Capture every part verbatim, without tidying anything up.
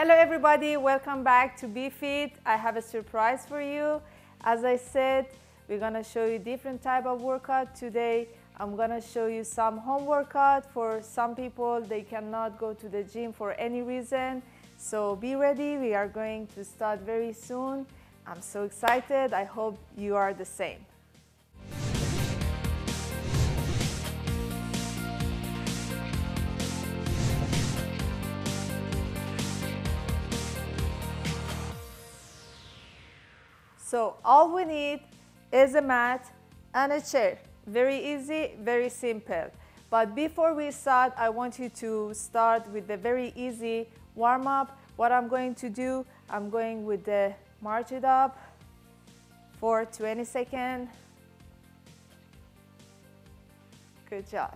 Hello everybody, welcome back to Be Fit. I have a surprise for you. As I said, we're gonna show you different type of workout today. I'm gonna show you some home workout for some people. They cannot go to the gym for any reason. So be ready, we are going to start very soon. I'm so excited, I hope you are the same. So all we need is a mat and a chair. Very easy, very simple. But before we start, I want you to start with the very easy warm up. What I'm going to do, I'm going with the march it up for twenty seconds. Good job.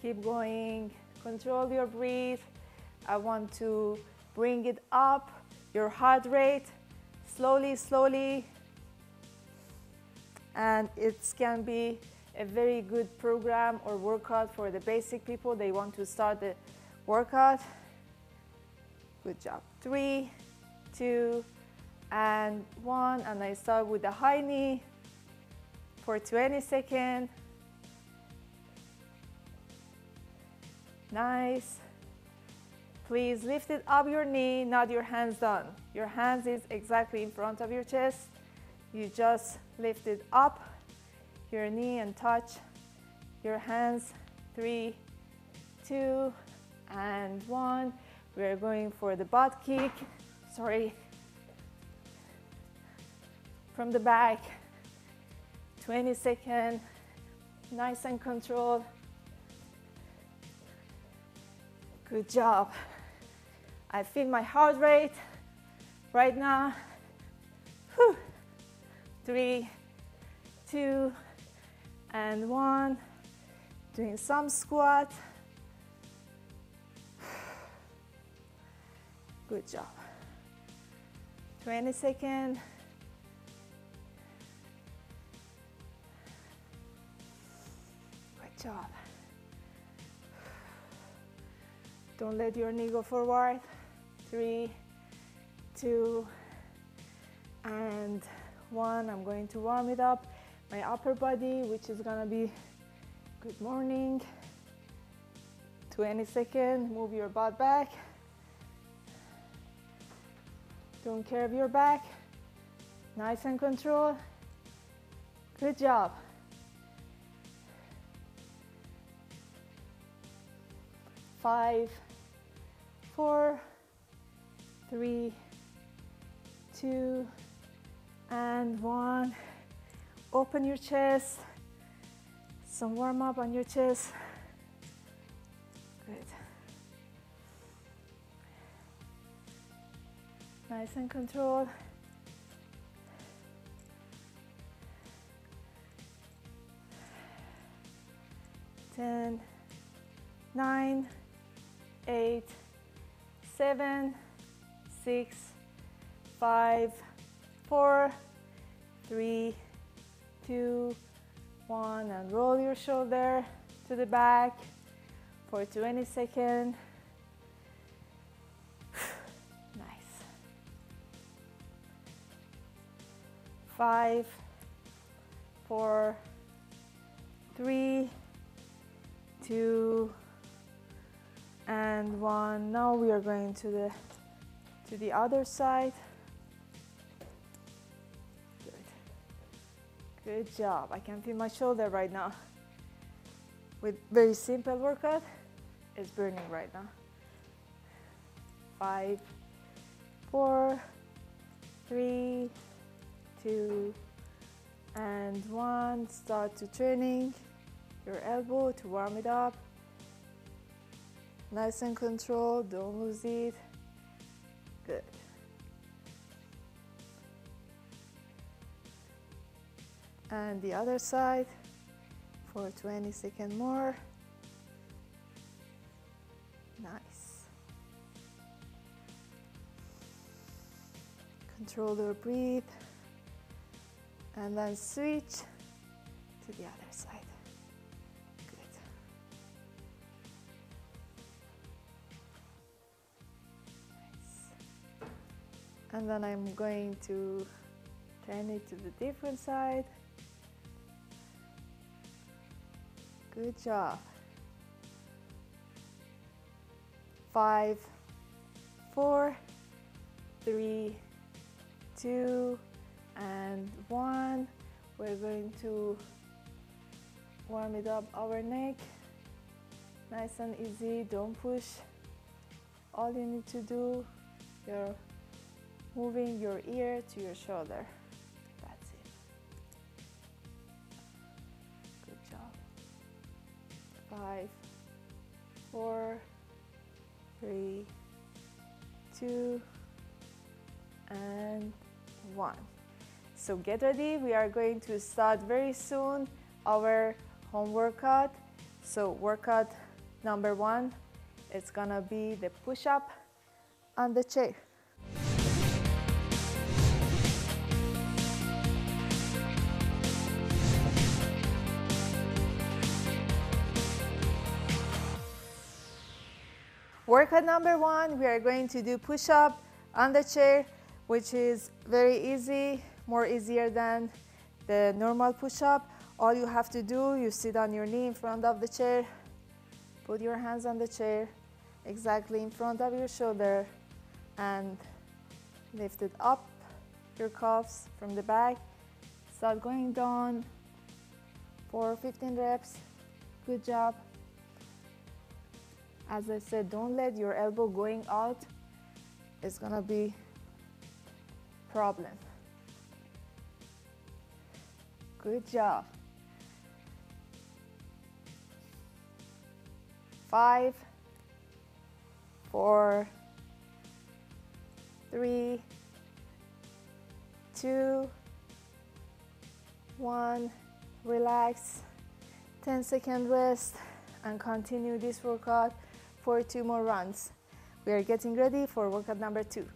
Keep going, control your breath. I want to bring it up, your heart rate, slowly, slowly. And it can be a very good program or workout for the basic people. They want to start the workout. Good job. Three, two, and one. And I start with the high knee for twenty seconds. Nice. Please lift it up your knee, not your hands down. Your hands is exactly in front of your chest. You just lift it up, your knee, and touch your hands. Three, two, and one. We're going for the butt kick. Sorry. From the back. twenty seconds. Nice and controlled. Good job. I feel my heart rate right now. Whew. Three, two, and one. Doing some squat. Good job. twenty seconds. Good job. Don't let your knee go forward. Three, two, and one. I'm going to warm it up. My upper body, which is gonna be good morning. twenty seconds, move your butt back. Don't curve your back. Nice and controlled. Good job. Five, four, three, two, and one. Open your chest. Some warm up on your chest. Good. Nice and controlled. Ten, nine, eight, seven, six, five, four, three, two, one, and roll your shoulder to the back for twenty seconds. Nice. Five, four, three, two, and one. Now we are going to the to the other side. Good. Good job. I can feel my shoulder right now. With very simple workout, it's burning right now. Five, four, three, two, and one. Start to turning your elbow to warm it up. Nice and controlled, don't lose it. Good. And the other side for twenty seconds more. Nice. Control your breathe. And then switch to the other side. and then I'm going to turn it to the different side. Good job. Five, four, three, two, and one. We're going to warm it up our neck. Nice and easy, don't push. All you need to do, you're moving your ear to your shoulder. That's it. Good job. Five, four, three, two, and one. So get ready, we are going to start very soon our home workout. So workout number one, it's gonna be the push-up on the chair. Workout number one, we are going to do push-up on the chair, which is very easy, more easier than the normal push-up. All you have to do, you sit on your knee in front of the chair, put your hands on the chair, exactly in front of your shoulder, and lift it up, your calves from the back. Start going down for fifteen reps. Good job. As I said, don't let your elbow going out. It's gonna be a problem. Good job. Five, four, three, two, one. Relax. ten second rest and continue this workout for two more rounds. We are getting ready for workout number two.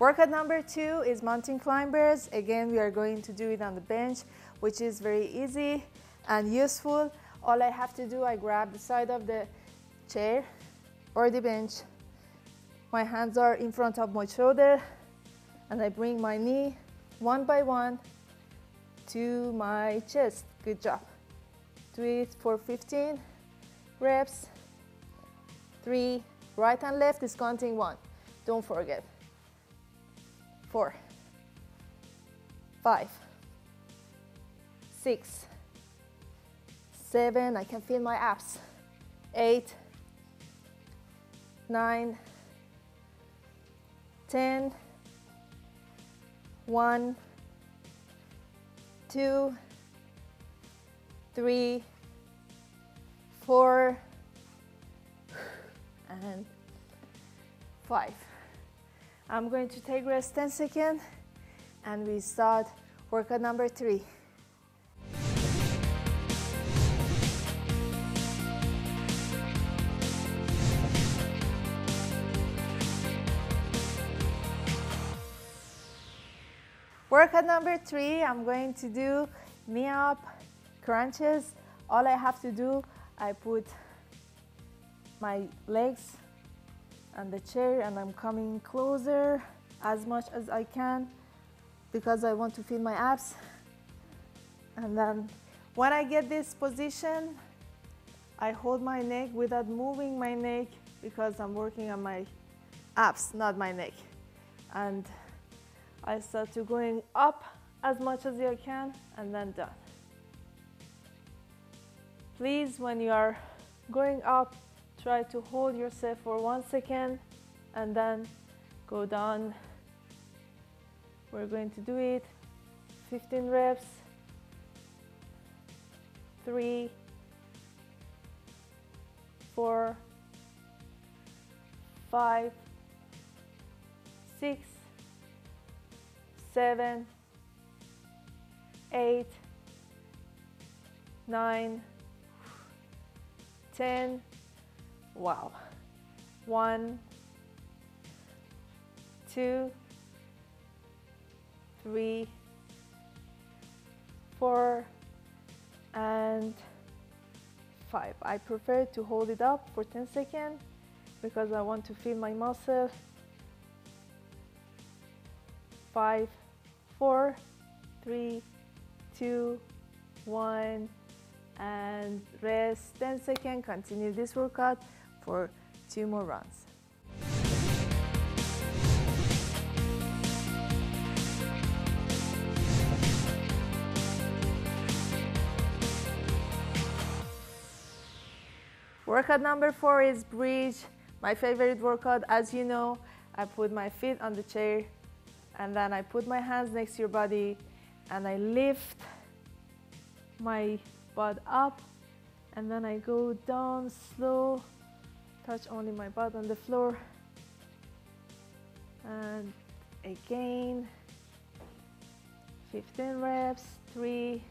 Workout number two is mountain climbers. Again, we are going to do it on the bench, which is very easy and useful. All I have to do, I grab the side of the chair or the bench. My hands are in front of my shoulder and I bring my knee one by one to my chest. Good job. Do it for fifteen reps. Three, right and left is counting one. Don't forget. Four, five, six, seven. I can feel my abs. Eight, nine, ten, one, two, three, four, and five. I'm going to take rest ten seconds and we start workout number three. Workout number three, I'm going to do knee up crunches. All I have to do, I put my legs on the chair and I'm coming closer as much as I can because I want to feel my abs. And then when I get this position, I hold my neck without moving my neck because I'm working on my abs, not my neck. And I start to going up as much as you can and then down. Please, when you are going up, try to hold yourself for one second and then go down. We're going to do it fifteen reps. Three, four, five, six, seven, eight, nine, ten. Wow. One, two, three, four and five. I prefer to hold it up for ten seconds because I want to feel my muscle. Five, four, three, two, one, and rest ten seconds. Continue this workout for two more rounds. Workout number four is bridge, my favorite workout. As you know, I put my feet on the chair and then I put my hands next to your body and I lift my butt up and then I go down slow, touch only my butt on the floor, and again fifteen reps, three,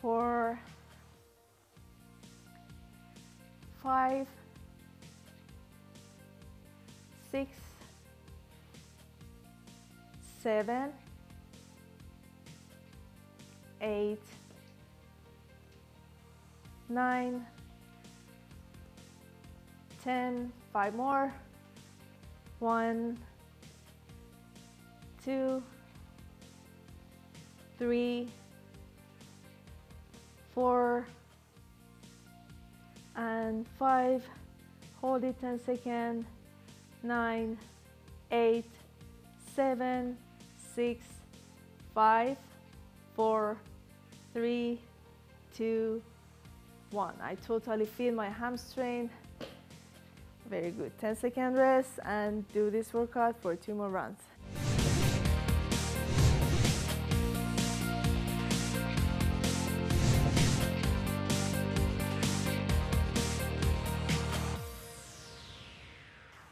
four, five, six, seven, eight, nine, ten, five more, one, two, three, four, and five. Hold it ten seconds. Nine, eight, seven, six, five, four, three, two, one. I totally feel my hamstring. Very good. ten second rest and do this workout for two more rounds.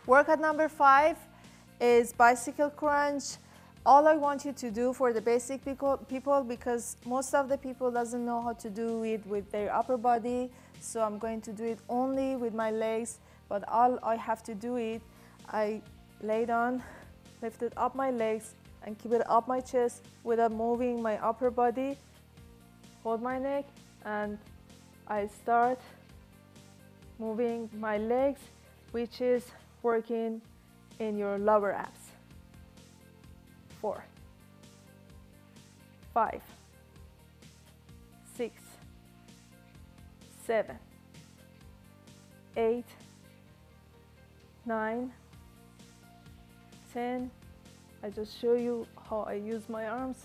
Workout number five is bicycle crunch. All I want you to do for the basic people, because most of the people doesn't know how to do it with their upper body, so I'm going to do it only with my legs, but all I have to do it, I lay down, lifted up my legs and keep it up my chest without moving my upper body, hold my neck, and I start moving my legs, which is working in your lower abs. Four, five, six, seven, eight, nine, ten. I just show you how I use my arms.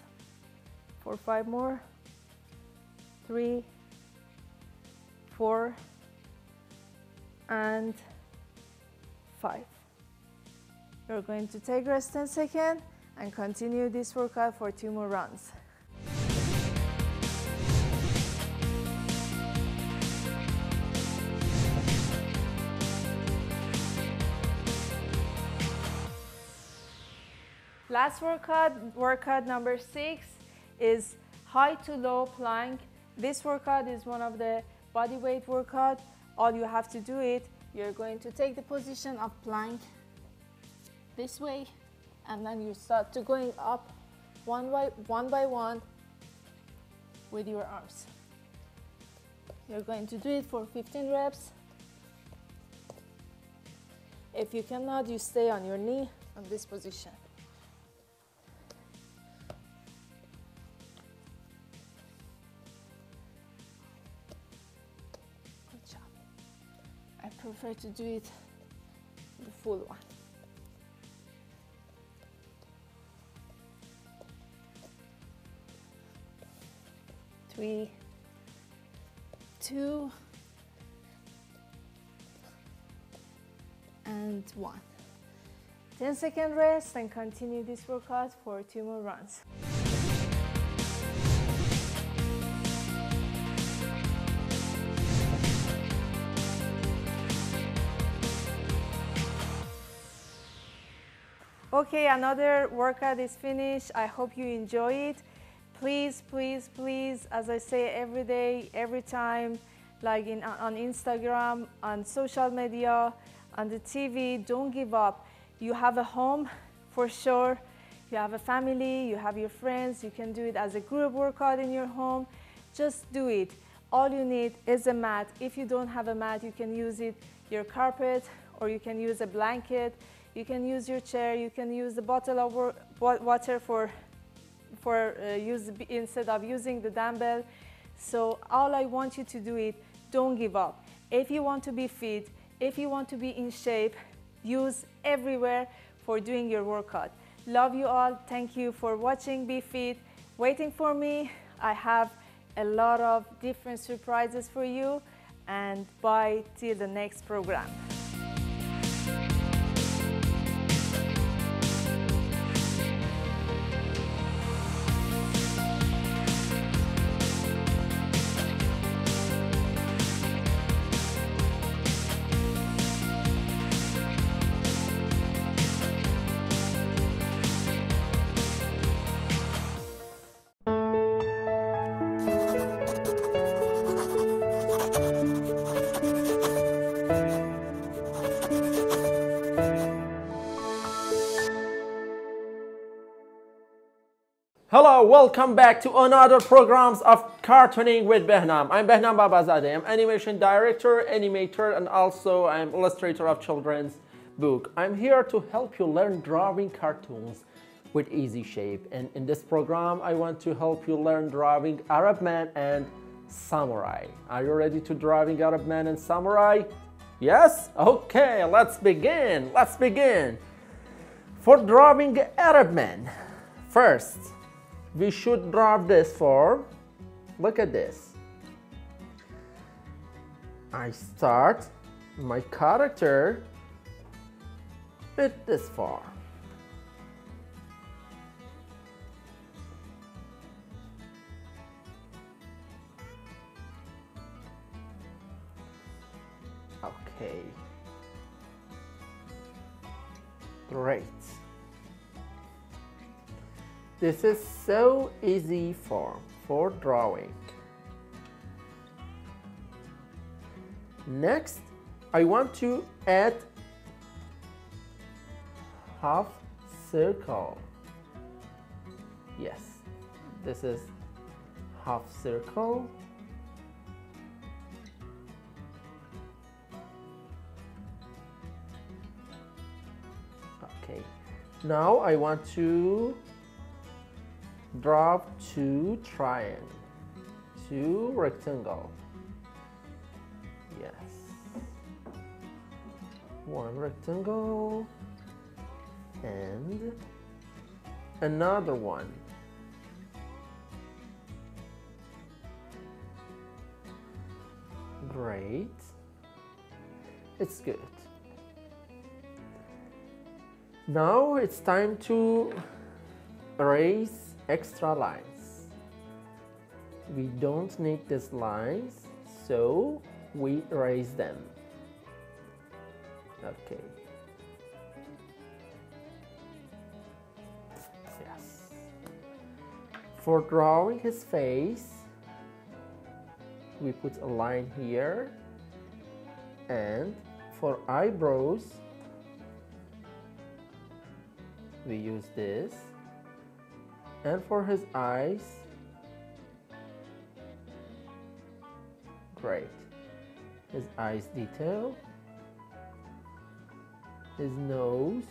Four, five more. Three, four, and five. You're going to take rest ten seconds and continue this workout for two more rounds. Last workout, workout number six, is high to low plank. This workout is one of the body weight workout. All you have to do it, you're going to take the position of plank this way, and then you start to going up one by one by one with your arms. You're going to do it for fifteen reps. If you cannot, you stay on your knee on this position. Prefer to do it the full one. Three, two, and one. ten second rest and continue this workout for two more rounds. Okay, another workout is finished. I hope you enjoy it. Please, please, please, as I say every day, every time, like in, on Instagram, on social media, on the T V, don't give up. You have a home for sure. You have a family, you have your friends, you can do it as a group workout in your home. Just do it. All you need is a mat. If you don't have a mat, you can use it, your carpet, or you can use a blanket, you can use your chair, you can use the bottle of water for, for uh, use, instead of using the dumbbell. So all I want you to do is, don't give up. If you want to be fit, if you want to be in shape, use everywhere for doing your workout. Love you all. Thank you for watching Be Fit. Waiting for me. I have a lot of different surprises for you, and bye till the next program. Hello, welcome back to another programs of Cartooning with Behnam. I'm Behnam Babazadeh. I'm animation director, animator, and also I'm illustrator of children's book. I'm here to help you learn drawing cartoons with easy shape. And in this program, I want to help you learn drawing Arab man and samurai. Are you ready to drawing Arab man and samurai? Yes? Okay, let's begin. Let's begin. For drawing Arab man, first, we should draw this form. Look at this. I start my character with this form. Okay. Great. This is so easy form for drawing. Next, I want to add half circle. Yes, this is half circle. Okay, now I want to draw two triangle, two rectangle. Yes, one rectangle and another one. Great, it's good. Now it's time to erase extra lines. We don't need these lines, so we erase them. Okay. Yes. For drawing his face, we put a line here, and for eyebrows, we use this. And for his eyes, great. His eyes detail, his nose,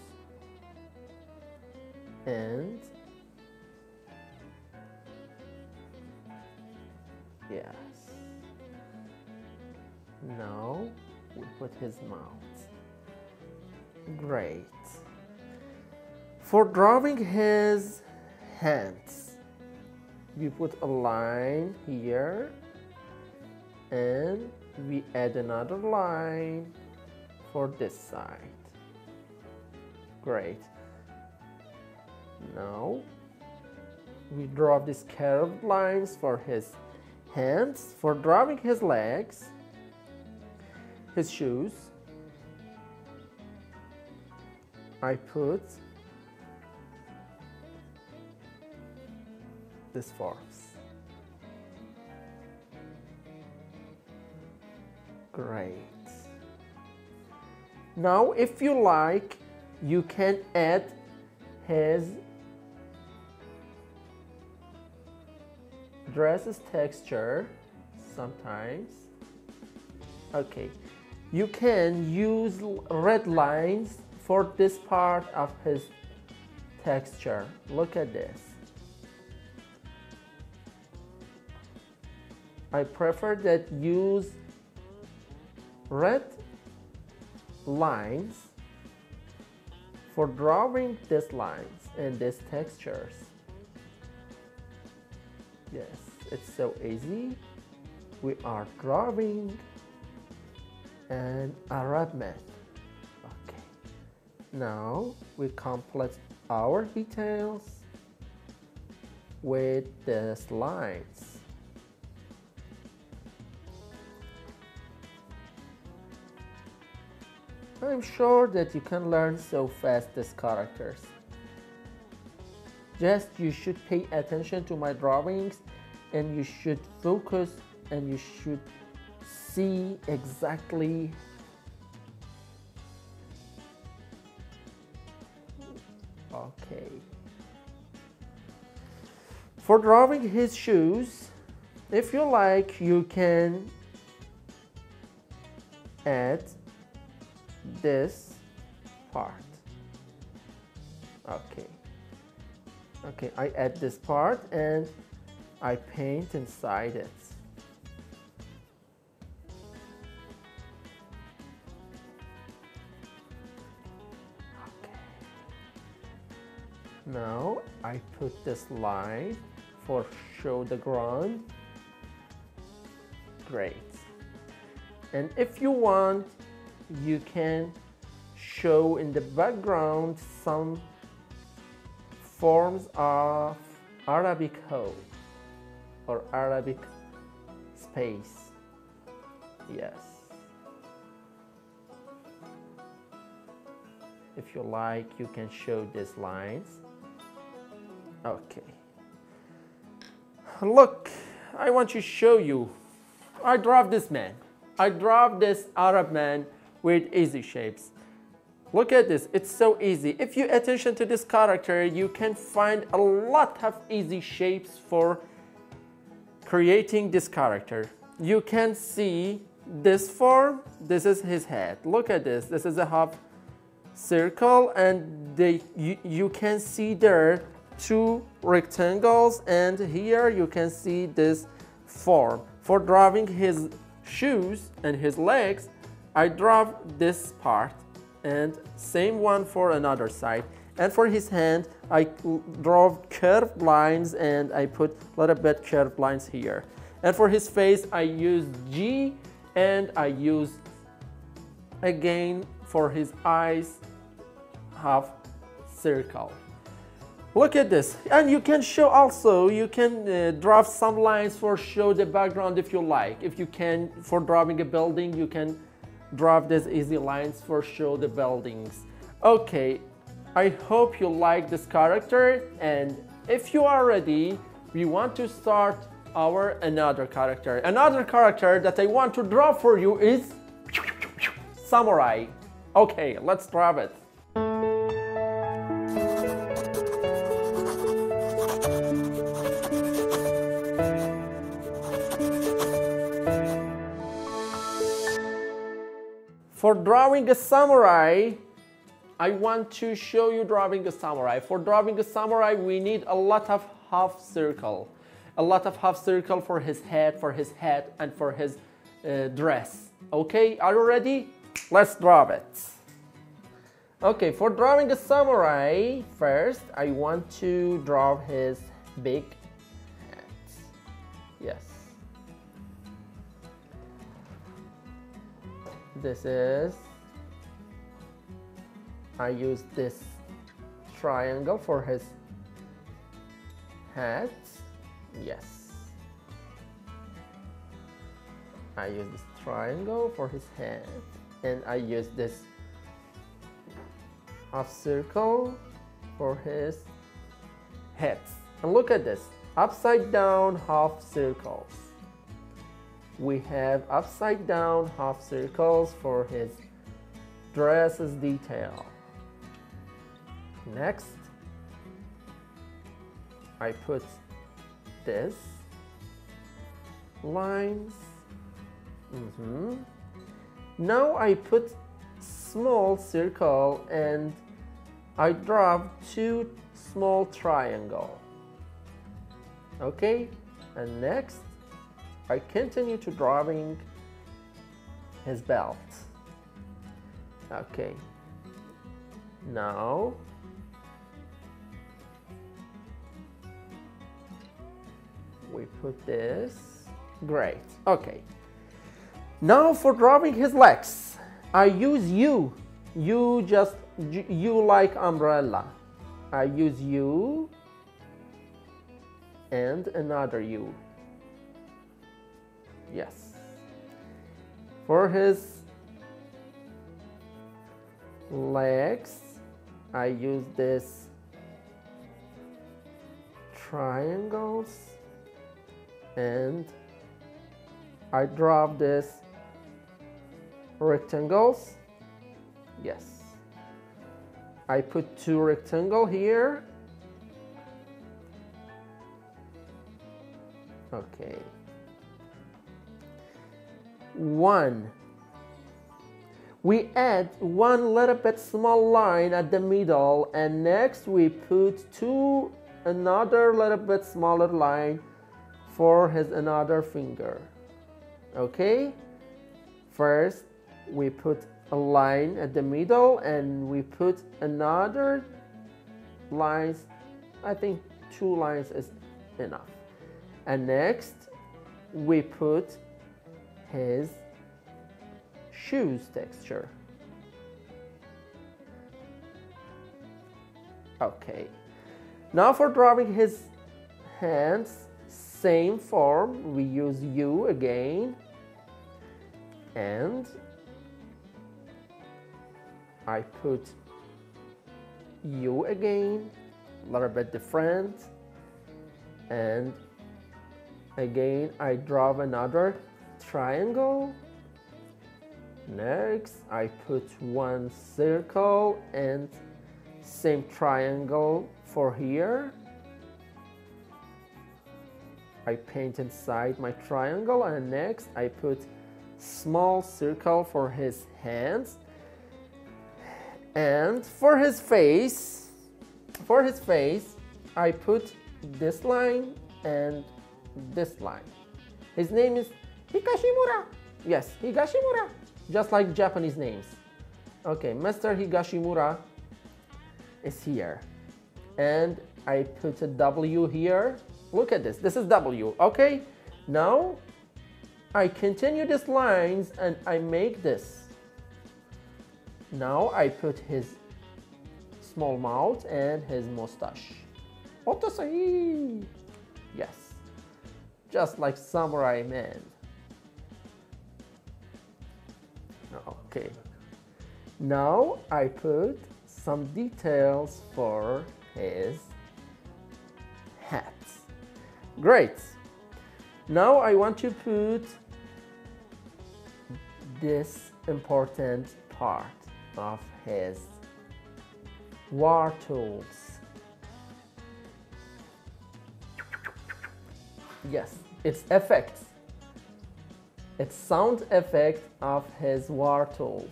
and yes. Now we put his mouth. Great. For drawing his hands, we put a line here and we add another line for this side. Great. Now we draw these curved lines for his hands. For drawing his legs, his shoes, I put this forms. Great. Now if you like, you can add his dresses texture sometimes. Okay, you can use red lines for this part of his texture. Look at this. I prefer that use red lines for drawing these lines and these textures. Yes, it's so easy. We are drawing an Arab math. Okay, now we complete our details with these lines. I'm sure that you can learn so fast these characters. Just you should pay attention to my drawings, and you should focus, and you should see exactly okay. For drawing his shoes, if you like, you can add this part. Okay. Okay, I add this part and I paint inside it. Okay. Now I put this line for show the ground. Great. And if you want, you can show in the background some forms of Arabic code or Arabic space. Yes. If you like, you can show these lines. Okay. Look, I want to show you. I draw this man. I draw this Arab man with easy shapes. Look at this, it's so easy. If you attention to this character, you can find a lot of easy shapes for creating this character. You can see this form, this is his head. Look at this, this is a half circle, and they, you, you can see there two rectangles, and here you can see this form. For drawing his shoes and his legs, I draw this part, and same one for another side. And for his hand, I draw curved lines, and I put a little bit curved lines here. And for his face, I use G, and I use again for his eyes half circle. Look at this. And you can show also, you can uh, draw some lines for show the background if you like. If you can, for drawing a building, you can draw these easy lines for show the buildings. Okay, I hope you like this character, and if you are ready, we want to start our another character. Another character that I want to draw for you is Samurai. Okay, let's draw it. For drawing a samurai, I want to show you drawing a samurai. For drawing a samurai, we need a lot of half circle. A lot of half circle for his head, for his hat, and for his uh, dress. Okay, are you ready? Let's draw it. Okay, for drawing a samurai, first I want to draw his big hat. Yes. This is, I use this triangle for his hat. Yes, I use this triangle for his hat, and I use this half circle for his head. And look at this, upside down half circles. We have upside down half circles for his dresses detail. Next, I put this lines. Mm-hmm. Now I put small circle and I draw two small triangle. Okay, and next I continue to drawing his belt. Okay, now we put this. Great. Okay, now for drawing his legs I use you you just you like umbrella. I use you and another you. Yes, for his legs I use this triangles and I draw this rectangles. Yes, I put two rectangle here. Okay, one. We add one little bit small line at the middle, and next we put two another little bit smaller line for his another finger. Okay, first we put a line at the middle and we put another lines. I think two lines is enough. And next we put his shoes texture. Okay, now for drawing his hands, same form, we use you again and I put you again, a little bit different, and again I draw another triangle. Next I put one circle and same triangle for here. I paint inside my triangle and next I put small circle for his hands. And for his face, for his face I put this line and this line. His name is Higashimura. Yes, Higashimura. Just like Japanese names. Okay, Mister Higashimura is here. And I put a W here. Look at this, this is W, okay? Now, I continue these lines and I make this. Now I put his small mouth and his mustache. Odyssey! Yes, just like Samurai Man. Okay, now I put some details for his hat. Great. Now I want to put this important part of his war tools. Yes, it's effects. It's sound effect of his war tools.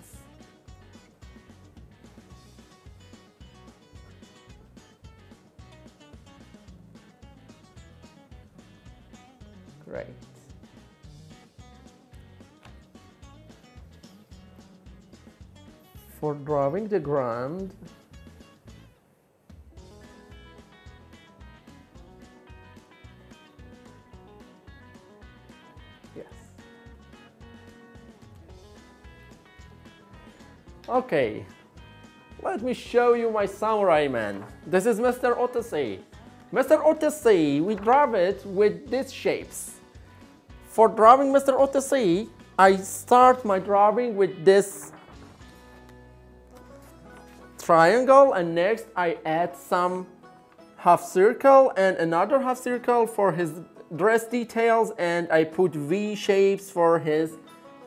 Great. For drawing the ground, okay, let me show you my Samurai Man. This is Mister Odyssey. Mister Odyssey, we draw it with these shapes. For drawing Mister Odyssey, I start my drawing with this triangle and next I add some half circle and another half circle for his dress details and I put V shapes for his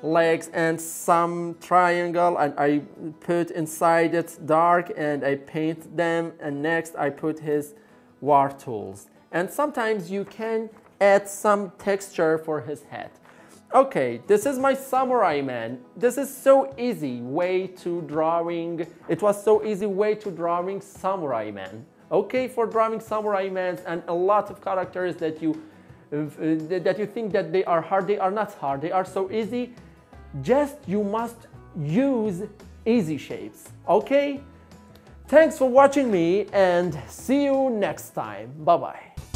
legs and some triangle and I put inside it dark and I paint them and next I put his war tools. And sometimes you can add some texture for his head. Okay, this is my samurai man. This is so easy way to drawing. It was so easy way to drawing samurai man. Okay, for drawing samurai men and a lot of characters that you uh, that you think that they are hard, they are not hard, they are so easy. Just you must use easy shapes, okay? Thanks for watching me and see you next time. Bye-bye.